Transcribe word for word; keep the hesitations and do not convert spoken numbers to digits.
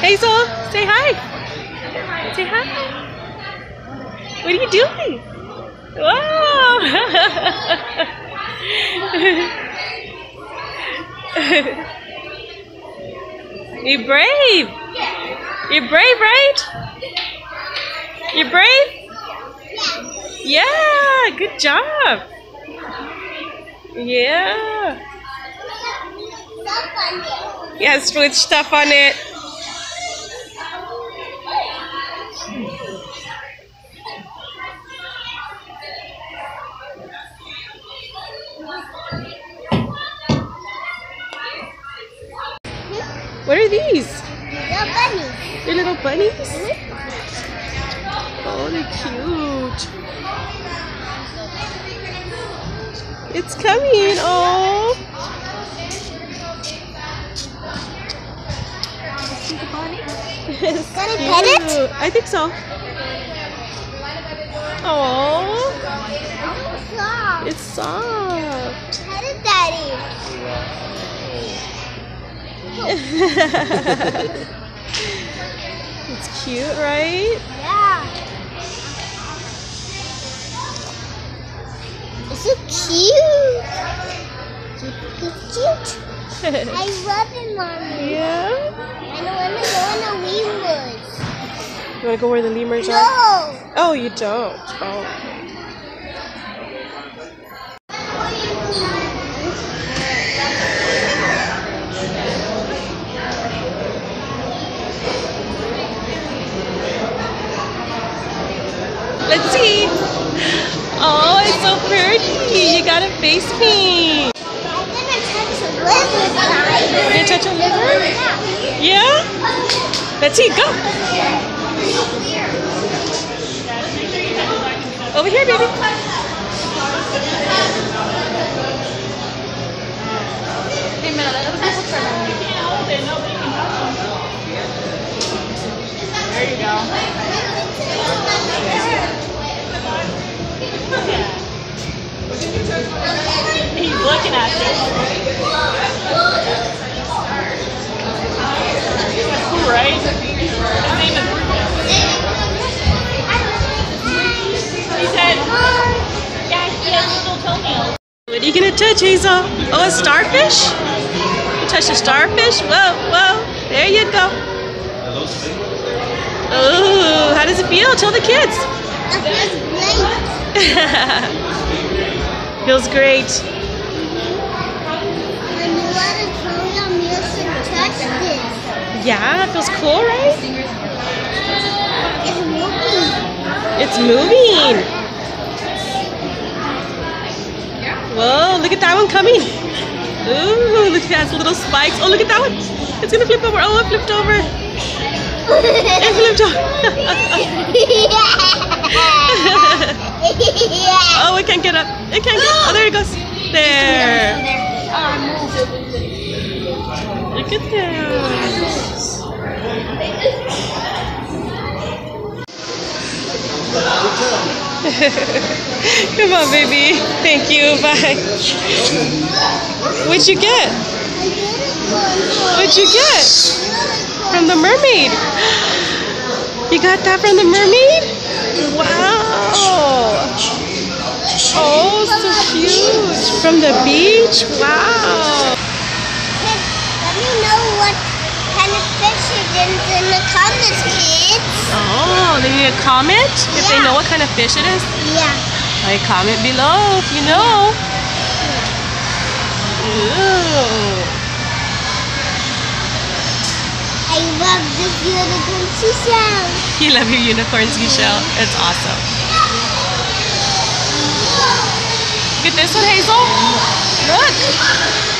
Hazel, say hi. Say hi. What are you doing? Wow. You're brave. You're brave, right? You're brave? Yeah, good job. Yeah. Yes, with stuff on it. What are these? Little bunnies. They're little bunnies? Oh, they're cute. It's coming. Oh. See the bunny? Can I pet it? I think so. Oh. It's soft. It's soft. Pet it, Daddy. It's cute, right? Yeah. It's so cute. It's cute. I love it, Mommy. Yeah? I want to go in the lemurs. You want to go where the lemurs no. are? No. Oh, you don't. Oh. Let's see. Oh, it's so pretty. You got a face paint. I'm gonna touch a lizard. You're gonna touch a lizard? Yeah? Let's see. Go. Over here, baby. There you go. He's looking at you. That's cool, right? His name is He said, yeah, he has little toenails. What are you going to touch, Hazel? Oh, a starfish? You touch a starfish? Whoa, whoa. There you go. Ooh, how does it feel? Tell the kids. Feels great. Yeah, it feels cool, right? It's moving. It's moving. Whoa, look at that one coming. Ooh, look at that, it's little spikes. Oh, look at that one. It's going to flip over. Oh, it flipped over. It flipped over. Oh, it can't get up. It can't get up. Oh, there it goes. There. Look at that. Come on, baby. Thank you. Bye. What'd you get? What'd you get? From the mermaid. You got that from the mermaid? Wow. Oh, so huge! From the beach? Wow! Kids, let me know what kind of fish it is in the comments, kids! Oh, they need a comment? If yeah. they know what kind of fish it is? Yeah. Like, comment below if you know. Ooh. I love this unicorn seashell. You love your unicorn seashell? It's awesome. Look at this one, Hazel. Look.